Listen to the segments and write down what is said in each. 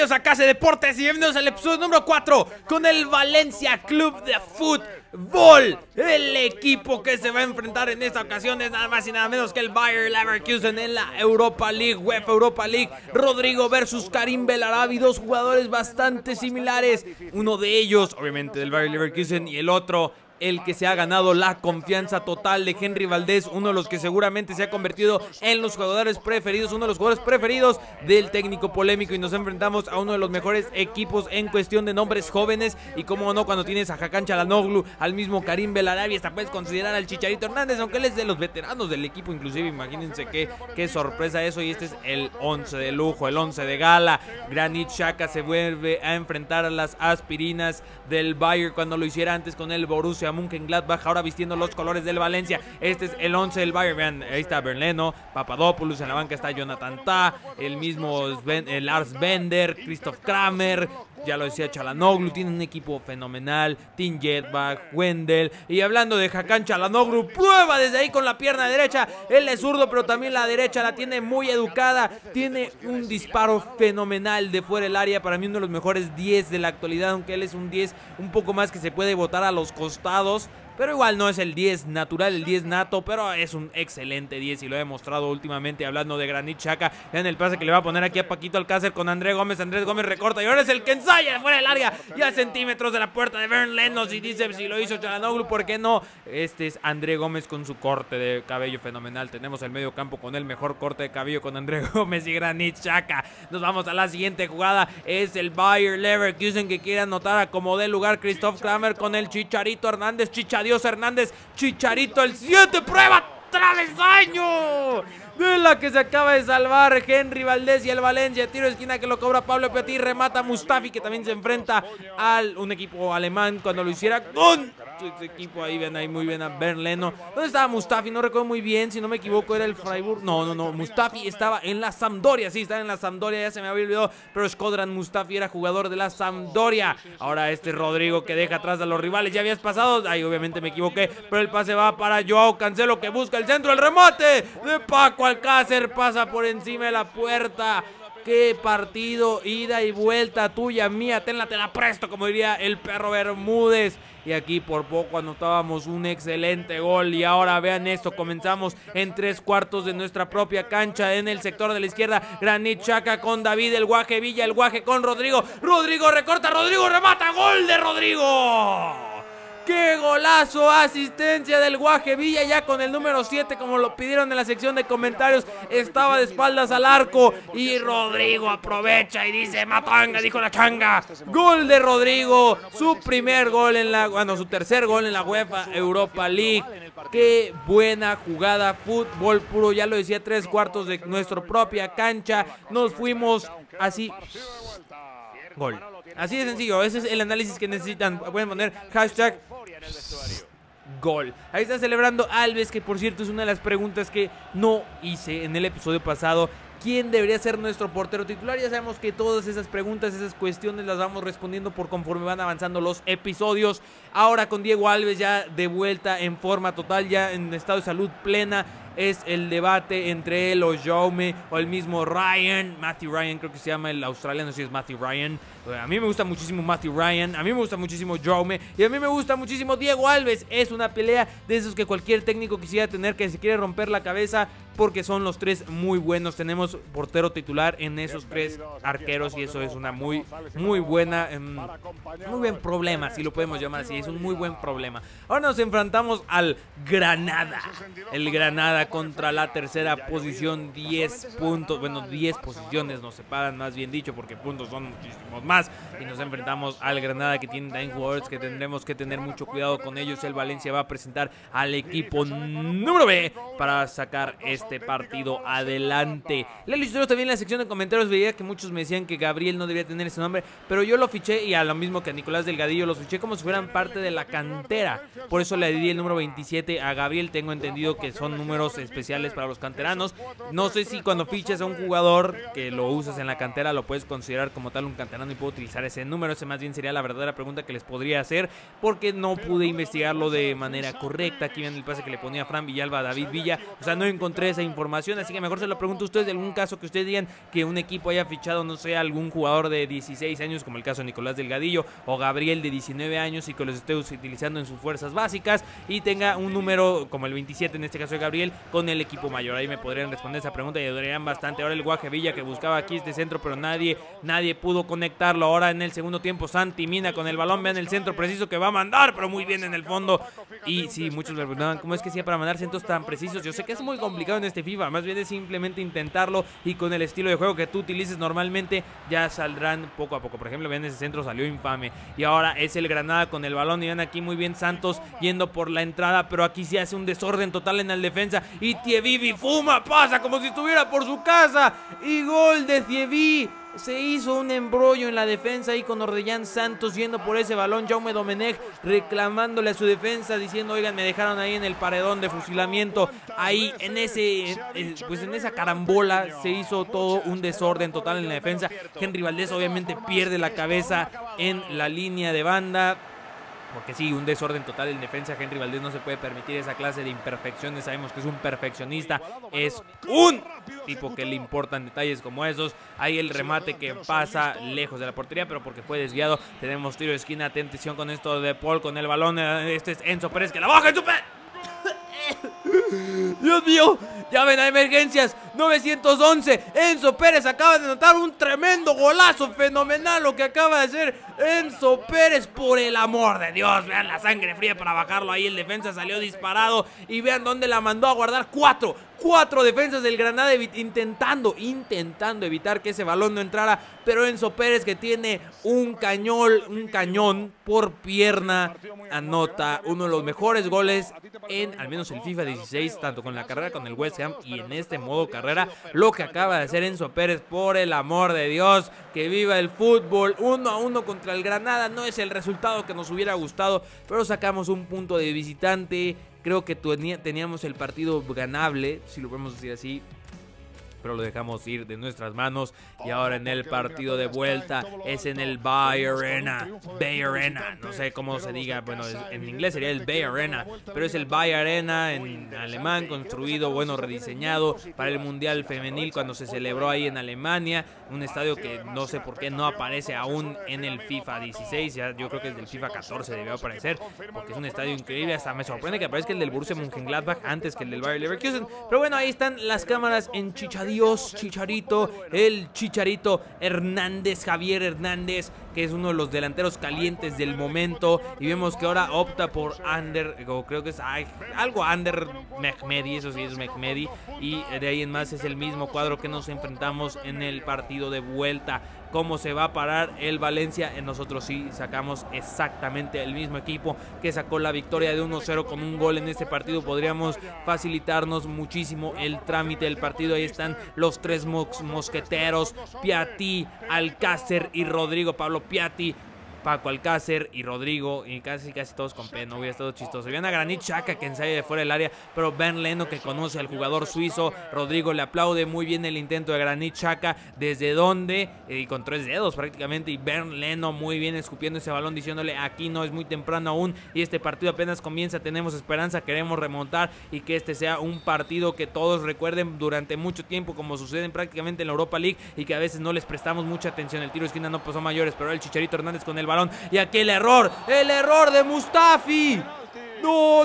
Bienvenidos a Casa de Deportes y bienvenidos al episodio número 4 con el Valencia Club de Fútbol. El equipo que se va a enfrentar en esta ocasión es nada más y nada menos que el Bayer Leverkusen en la Europa League, UEFA Europa League. Rodrigo versus Karim Belarabi, dos jugadores bastante similares. Uno de ellos, obviamente, del Bayer Leverkusen y el otro, el que se ha ganado la confianza total de Henry Valdés, uno de los que seguramente se ha convertido en los jugadores preferidos, uno de los jugadores preferidos del técnico polémico, y nos enfrentamos a uno de los mejores equipos en cuestión de nombres jóvenes. Y cómo no, cuando tienes a Hakan Çalhanoğlu, al mismo Karim Belarabi, hasta puedes considerar al Chicharito Hernández, aunque él es de los veteranos del equipo. Inclusive imagínense qué sorpresa eso. Y este es el 11 de lujo, el 11 de gala. Granit Xhaka se vuelve a enfrentar a las aspirinas del Bayern, cuando lo hiciera antes con el Borussia Mönchengladbach, ahora vistiendo los colores del Valencia. Este es el 11 del Bayern. Vean, ahí está Bernd Leno, Papadopoulos, en la banca está Jonathan Tah, el mismo Lars Bender, Christoph Kramer, ya lo decía Çalhanoğlu. Tiene un equipo fenomenal, Tim Jedbach, Wendel. Y hablando de Hakan Çalhanoğlu, prueba desde ahí con la pierna derecha. Él es zurdo, pero también la derecha la tiene muy educada. Tiene un disparo fenomenal de fuera del área, para mí uno de los mejores 10 de la actualidad, aunque él es un 10 un poco más que se puede botar a los costados. Pero igual no es el 10 natural, el 10 nato, pero es un excelente 10 y lo he demostrado últimamente. Hablando de Granit Xhaka, vean el pase que le va a poner aquí a Paquito Alcácer con André Gómez. Andrés Gómez recorta y ahora es el que ensaya fuera del área y a centímetros de la puerta de Bernd Leno. Si dice, si lo hizo Çalhanoğlu, ¿por qué no? Este es André Gómez con su corte de cabello fenomenal. Tenemos el medio campo con el mejor corte de cabello, con André Gómez y Granit Xhaka. Nos vamos a la siguiente jugada. Es el Bayer Leverkusen que quiere anotar a como dé lugar. Christoph Kramer con el Chicharito Hernández. Hernández, Chicharito, el 7, prueba, travesaño de la que se acaba de salvar Henry Valdés y el Valencia. Tiro de esquina que lo cobra Pablo Piatti, remata Mustafi, que también se enfrenta a un equipo alemán, cuando lo hiciera con este equipo. Ahí ven, ahí muy bien a Bernd Leno. ¿Dónde estaba Mustafi? No recuerdo muy bien, si no me equivoco era el Freiburg. No, Mustafi estaba en la Sampdoria, sí, estaba en la Sampdoria, ya se me había olvidado, pero Shkodran Mustafi era jugador de la Sampdoria. Ahora este Rodrigo que deja atrás a los rivales, ya habías pasado, ahí obviamente me equivoqué, pero el pase va para Joao Cancelo, que busca el centro, el remate de Paco Alcácer, pasa por encima de la puerta. Qué partido, ida y vuelta, tuya, mía, tenla, te la presto, como diría el perro Bermúdez. Y aquí por poco anotábamos un excelente gol. Y ahora vean esto, comenzamos en 3/4 de nuestra propia cancha, en el sector de la izquierda. Granit Xhaka con David, el Guaje Villa, el Guaje con Rodrigo. Rodrigo recorta, Rodrigo remata, gol de Rodrigo. ¡Qué golazo! Asistencia del Guaje Villa, ya con el número 7, como lo pidieron en la sección de comentarios. Estaba de espaldas al arco y Rodrigo aprovecha y dice matanga, dijo la changa. Gol de Rodrigo, su primer gol en la, bueno, su tercer gol en la UEFA Europa League. ¡Qué buena jugada! Fútbol puro, ya lo decía, 3/4 de nuestra propia cancha. Nos fuimos así. Gol. Así de sencillo, ese es el análisis que necesitan. Pueden poner hashtag gol. Ahí está celebrando Alves, que por cierto es una de las preguntas que no hice en el episodio pasado. ¿Quién debería ser nuestro portero titular? Ya sabemos que todas esas preguntas, esas cuestiones las vamos respondiendo por conforme van avanzando los episodios. Ahora con Diego Alves ya de vuelta en forma total, ya en estado de salud plena, es el debate entre él o Jaume o el mismo Ryan. Matthew Ryan creo que se llama el australiano, si es Matthew Ryan. A mí me gusta muchísimo Matthew Ryan, a mí me gusta muchísimo Jaume y a mí me gusta muchísimo Diego Alves. Es una pelea de esos que cualquier técnico quisiera tener, que se quiere romper la cabeza, porque son los tres muy buenos. Tenemos portero titular en esos tres arqueros y eso es una muy buena, muy buen problema, si lo podemos llamar así, es un muy buen problema. Ahora nos enfrentamos al Granada, el Granada contra la tercera posición, 10 puntos, bueno, 10 posiciones nos separan, más bien dicho, porque puntos son muchísimos más, y nos enfrentamos al Granada, que tiene también jugadores que tendremos que tener mucho cuidado con ellos. El Valencia va a presentar al equipo número B para sacar este partido adelante. Lelo Historios también en la sección de comentarios veía que muchos me decían que Gabriel no debería tener ese nombre, pero yo lo fiché, y a lo mismo que a Nicolás Delgadillo, los fiché como si fueran parte de la cantera, por eso le di el número 27 a Gabriel. Tengo entendido que son números bonos especiales para los canteranos. No sé si cuando fiches a un jugador que lo usas en la cantera lo puedes considerar como tal un canterano y puedo utilizar ese número. Ese más bien sería la verdadera pregunta que les podría hacer, porque no pude investigarlo de manera correcta. Aquí ven el pase que le ponía Fran Villalba a David Villa. O sea, no encontré esa información, así que mejor se lo pregunto a ustedes. De algún caso que ustedes digan que un equipo haya fichado, no sé, algún jugador de 16 años, como el caso de Nicolás Delgadillo o Gabriel de 19 años y que los esté utilizando en sus fuerzas básicas y tenga un número como el 27, en este caso de Gabriel, con el equipo mayor. Ahí me podrían responder esa pregunta y ayudarían bastante. Ahora el Guaje Villa que buscaba aquí este centro, pero nadie pudo conectarlo. Ahora en el segundo tiempo Santi Mina con el balón, vean el centro preciso que va a mandar, pero muy bien en el fondo. Y sí, muchos me preguntaban cómo es que hacía para mandar centros tan precisos. Yo sé que es muy complicado en este FIFA, más bien es simplemente intentarlo y con el estilo de juego que tú utilices normalmente ya saldrán poco a poco. Por ejemplo, vean, ese centro salió infame. Y ahora es el Granada con el balón y vean aquí muy bien Santos yendo por la entrada, pero aquí sí hace un desorden total en el defensa y Thievy Bifouma pasa como si estuviera por su casa y gol de Thievy. Se hizo un embrollo en la defensa ahí con Ordellán Santos yendo por ese balón. Jaume Domenech reclamándole a su defensa diciendo, oigan, me dejaron ahí en el paredón de fusilamiento. Ahí en ese, pues en esa carambola se hizo todo un desorden total en la defensa. Henry Valdés obviamente pierde la cabeza en la línea de banda, porque sí, un desorden total en defensa. Henry Valdés no se puede permitir esa clase de imperfecciones. Sabemos que es un perfeccionista, es un tipo que le importan detalles como esos. Hay el remate que pasa lejos de la portería, pero porque fue desviado. Tenemos tiro de esquina, atención con esto de Paul con el balón. Este es Enzo Pérez que la baja en su... Dios mío, llamen a emergencias 911, Enzo Pérez acaba de anotar un tremendo golazo. Fenomenal lo que acaba de hacer Enzo Pérez, por el amor de Dios. Vean la sangre fría para bajarlo ahí. El defensa salió disparado y vean dónde la mandó a guardar. Cuatro defensas del Granada intentando evitar que ese balón no entrara, pero Enzo Pérez, que tiene un cañón por pierna, anota uno de los mejores goles en al menos el FIFA 16, tanto con la carrera con el West Ham y en este modo carrera. Lo que acaba de hacer Enzo Pérez, por el amor de Dios, que viva el fútbol. 1-1 contra el Granada, no es el resultado que nos hubiera gustado, pero sacamos un punto de visitante. Creo que teníamos el partido ganable, si lo podemos decir así, pero lo dejamos ir de nuestras manos. Y ahora en el partido de vuelta es en el Bayer Arena. Bayer Arena, no sé cómo se diga, bueno, en inglés sería el Bayer Arena, pero es el Bayer Arena en alemán, construido, bueno, rediseñado para el Mundial Femenil cuando se celebró ahí en Alemania. Un estadio que no sé por qué no aparece aún en el FIFA 16, ya, yo creo que desde el FIFA 14 debió aparecer, porque es un estadio increíble. Hasta me sorprende que aparezca el del Borussia Mönchengladbach antes que el del Bayer Leverkusen. Pero bueno, ahí están las cámaras en Chicharito. Dios, Chicharito, el Chicharito Hernández, Javier Hernández, que es uno de los delanteros calientes del momento. Y vemos que ahora opta por Ander, o creo que es algo Ander Mehmedi, eso sí es Mehmedi. Y de ahí en más es el mismo cuadro que nos enfrentamos en el partido de vuelta. Cómo se va a parar el Valencia, nosotros sí sacamos exactamente el mismo equipo que sacó la victoria de 1-0 con un gol en este partido. Podríamos facilitarnos muchísimo el trámite del partido. Ahí están los tres mosqueteros, Piatti, Alcácer y Rodrigo. Pablo Piatti, Paco Alcácer y Rodrigo, y casi todos con P, no hubiera estado chistoso. Vean a Granit Xhaka que ensaya de fuera del área, pero Bernd Leno que conoce al jugador suizo. Rodrigo le aplaude muy bien el intento de Granit Xhaka, desde donde, y con tres dedos prácticamente, y Bernd Leno muy bien escupiendo ese balón, diciéndole aquí no, es muy temprano aún, y este partido apenas comienza, tenemos esperanza, queremos remontar, y que este sea un partido que todos recuerden durante mucho tiempo, como sucede prácticamente en la Europa League, y que a veces no les prestamos mucha atención. El tiro de esquina no pasó mayores, pero el Chicharito Hernández con el balón, y aquí el error de Mustafi. No,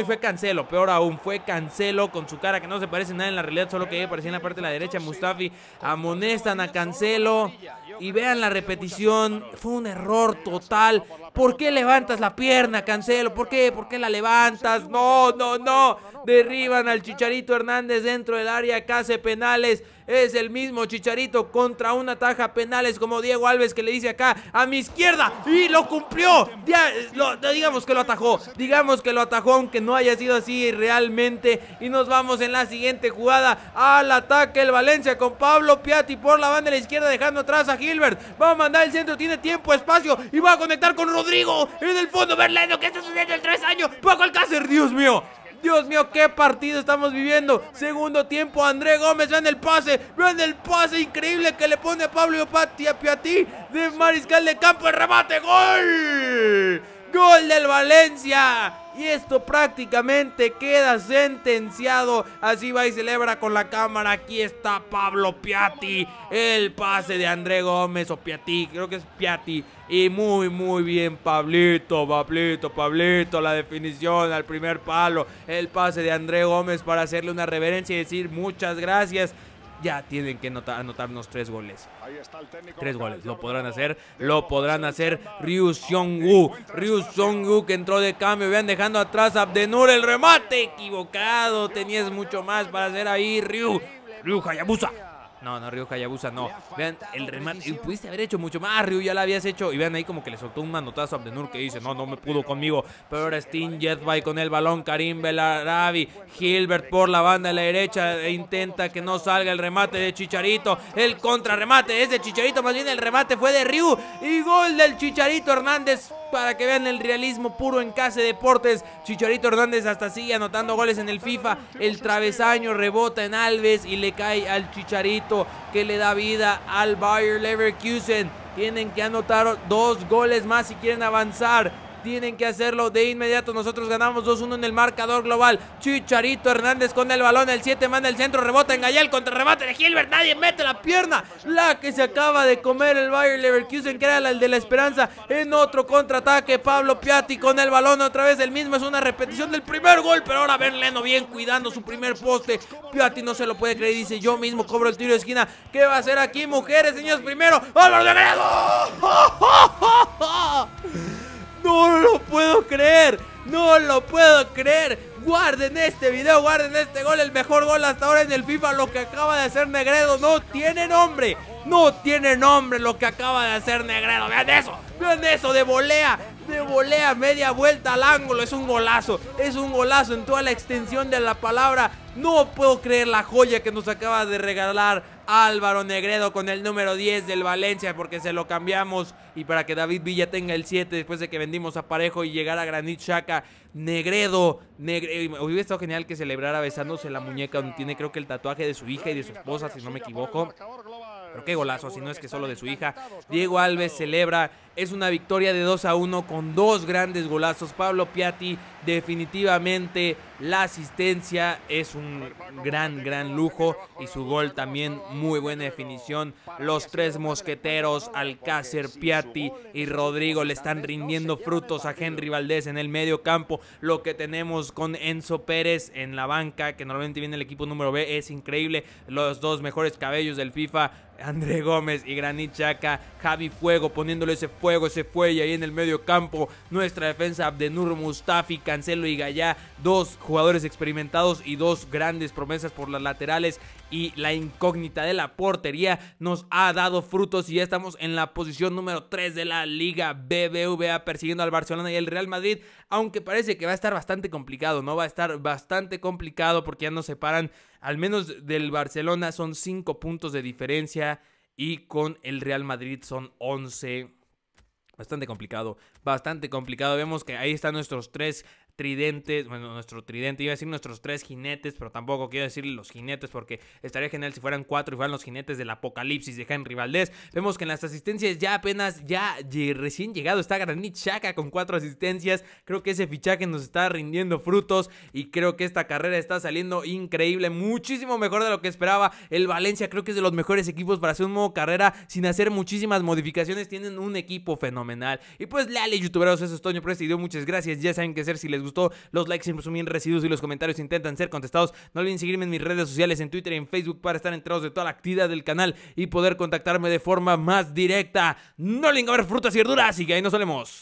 y fue Cancelo, peor aún, fue Cancelo con su cara que no se parece nada en la realidad, solo que parecía en la parte de la derecha. Mustafi, amonestan a Cancelo y vean la repetición, fue un error total. ¿Por qué levantas la pierna, Cancelo? ¿Por qué la levantas? No, derriban al Chicharito Hernández dentro del área, casi penales. Es el mismo Chicharito contra una taja penales como Diego Alves, que le dice acá a mi izquierda y lo cumplió. Digamos que lo atajó, aunque no haya sido así realmente. Y nos vamos en la siguiente jugada al ataque el Valencia con Pablo Piatti por la banda de la izquierda, dejando atrás a Gilbert. Va a mandar el centro, tiene tiempo, espacio y va a conectar con Rodrigo en el fondo. Berlano, ¿qué está sucediendo el travesaño? Paco Alcácer, Dios mío. Dios mío, qué partido estamos viviendo. Segundo tiempo, André Gómez, vean el pase increíble que le pone a Pablo Piatti de mariscal de campo, el remate, gol. Gol del Valencia. Y esto prácticamente queda sentenciado. Así va y celebra con la cámara. Aquí está Pablo Piatti. El pase de André Gómez o Piatti, creo que es Piatti. Y muy bien Pablito, Pablito. La definición al primer palo. El pase de André Gómez para hacerle una reverencia y decir muchas gracias. Ya tienen que anotarnos 3 goles. 3 goles, lo podrán hacer. Ryu Seong-woo, que entró de cambio. Vean, dejando atrás a Abdennour, el remate equivocado. Tenías mucho más para hacer ahí, Ryu Hayabusa. No, Ryu Hayabusa no. Vean el remate, pudiste haber hecho mucho más, Ryu, ya lo habías hecho. Y vean ahí como que le soltó un manotazo a Abdennour, que dice, no me pudo conmigo. Pero ahora Sting Jetby con el balón, Karim Belarabi, Gilbert por la banda de la derecha, e intenta que no salga el remate de Chicharito. El contrarremate es de Chicharito, más bien el remate fue de Ryu. Y gol del Chicharito Hernández. Para que vean el realismo puro en Casa de Deportes. Chicharito Hernández hasta sigue anotando goles en el FIFA. El travesaño rebota en Alves y le cae al Chicharito, que le da vida al Bayer Leverkusen. Tienen que anotar 2 goles más si quieren avanzar. Tienen que hacerlo de inmediato. Nosotros ganamos 2-1 en el marcador global. Chicharito Hernández con el balón. El 7 manda el centro. Rebota en Gabriel. Contrarremate de Gilbert. Nadie mete la pierna. La que se acaba de comer el Bayer Leverkusen, que era el de la esperanza. En otro contraataque, Pablo Piatti con el balón. Otra vez el mismo. Es una repetición del primer gol. Pero ahora Bernd Leno bien cuidando su primer poste. Piatti no se lo puede creer. Dice, yo mismo cobro el tiro de esquina. ¿Qué va a hacer aquí, mujeres, señores? Primero, Álvaro Negredo. No lo puedo creer, guarden este video, guarden este gol, el mejor gol hasta ahora en el FIFA, lo que acaba de hacer Negredo. No tiene nombre, lo que acaba de hacer Negredo. Vean eso, de volea, media vuelta al ángulo. Es un golazo, en toda la extensión de la palabra. No puedo creer la joya que nos acaba de regalar Álvaro Negredo con el número 10 del Valencia, porque se lo cambiamos y para que David Villa tenga el 7 después de que vendimos a Parejo y llegara Granit Xhaka. Negredo, hubiera estado genial que celebrara besándose la muñeca donde tiene, creo que, el tatuaje de su hija y de su esposa, si no me equivoco. Pero qué golazo, si no es que solo de su hija. Diego Alves celebra. Es una victoria de 2-1 con 2 grandes golazos. Pablo Piatti, definitivamente la asistencia es un gran lujo. Y su gol también, muy buena definición. Los 3 mosqueteros, Alcácer, Piatti y Rodrigo, le están rindiendo frutos a Henry Valdés en el medio campo. Lo que tenemos con Enzo Pérez en la banca, que normalmente viene el equipo número B, es increíble. Los 2 mejores cabellos del FIFA, André Gómez y Granit Xhaka. Javi Fuego poniéndole ese fuego, ese fuelle ahí en el medio campo. Nuestra defensa, Abdennour, Mustafi, Cancelo y Gallá, 2 jugadores experimentados y 2 grandes promesas por las laterales. Y la incógnita de la portería nos ha dado frutos y ya estamos en la posición número 3 de la Liga BBVA, persiguiendo al Barcelona y el Real Madrid, aunque parece que va a estar bastante complicado, ¿no? Va a estar bastante complicado porque ya nos separan, al menos del Barcelona, son 5 puntos de diferencia y con el Real Madrid son 11. Bastante complicado, Vemos que ahí están nuestros 3 tridentes, bueno, nuestro tridente, iba a decir nuestros 3 jinetes, pero tampoco quiero decir los jinetes porque estaría genial si fueran 4 y fueran los jinetes del apocalipsis de Henry Valdés. Vemos que en las asistencias ya apenas, recién llegado está Granit Xhaka con 4 asistencias. Creo que ese fichaje nos está rindiendo frutos y creo que esta carrera está saliendo increíble, muchísimo mejor de lo que esperaba. El Valencia creo que es de los mejores equipos para hacer un modo carrera sin hacer muchísimas modificaciones. Tienen un equipo fenomenal. Y pues dale, youtuberos, eso es Toño por este video. Muchas gracias, ya saben qué hacer. Si les gustó, los likes siempre son bien recibidos y los comentarios intentan ser contestados. No olviden seguirme en mis redes sociales, en Twitter y en Facebook, para estar enterados de toda la actividad del canal y poder contactarme de forma más directa. No olviden comer frutas y verduras y que ahí nos solemos.